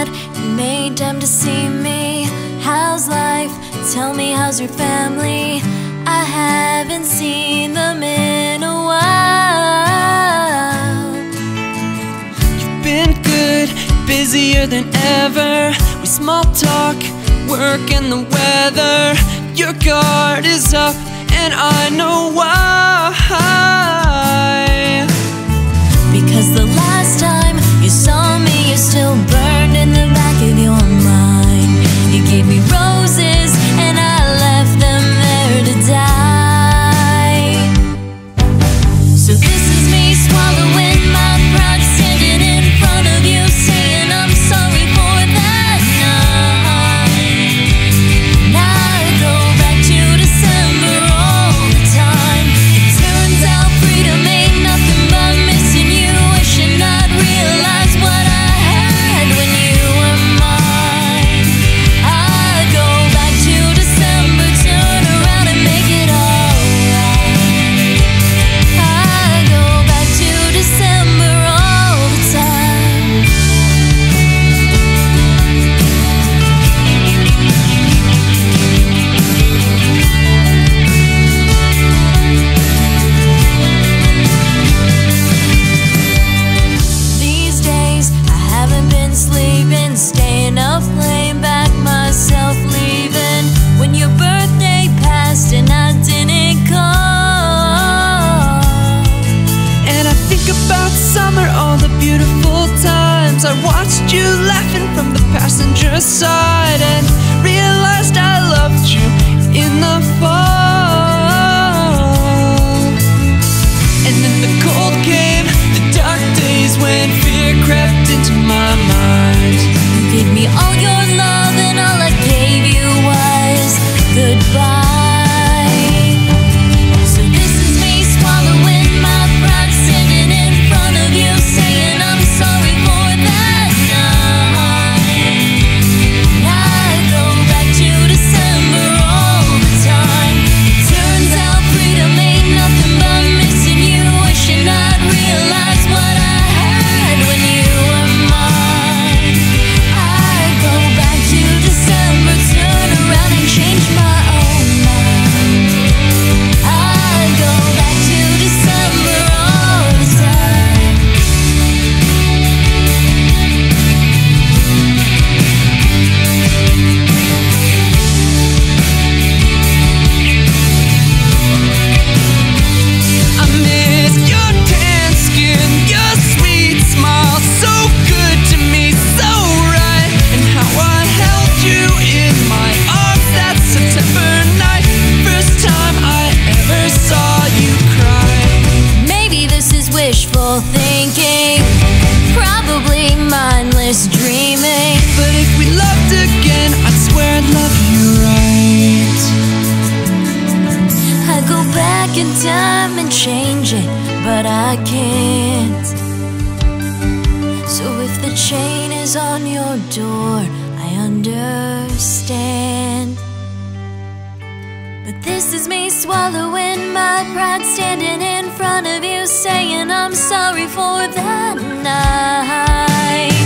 mad and made them to see me. How's life? Tell me, how's your family? I haven't seen them in a while. You've been good, busier than ever, with small talk, work and the weather. Your guard is up and I know why. Because the last time you saw me, you still burned in the back of your mind. You gave me roses and I left them there to die. So this is me swallowing my pride, standing in front of you, saying I'm sorry for that night. And I go back to December all the time. It turns out freedom ain't nothing but missing you, wishing I'd realize what I had when you were mine. I go back to December, turn around and make it alright. I go back to December all the time. These days, I haven't been sleeping, staying up, playing back myself, leaving when your birthday passed and I didn't call. And I think about summer, all the beautiful times I watched you laughing from the passenger side, and realized I loved you in the fall. And then the cold came, the dark days when fear crept into my mind. You gave me all your love and all I gave you was goodbye. So this is me swallowing my pride, standing in front of you, saying I'm sorry for that night. And I go back to December all the time. It turns out freedom ain't nothing but missing you, wishing I'd realize what I had when you were mine. I go back to December, turn around and change my own mind. I go back to December all the time. I miss your tan skin, your sweet smile, so good to me, so right. And how I held you in my arms that September night, first time I ever saw you cry. Maybe this is wishful thinking, probably mindless dreaming. But if we loved again, I'd swear I'd love you right. I go back in time and change it, but I can't. So if the chain is on your door, I understand. But this is me swallowing my pride, standing in front of you, saying I'm sorry for that night.